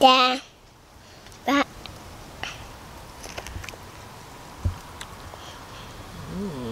Yeah. That. Ooh.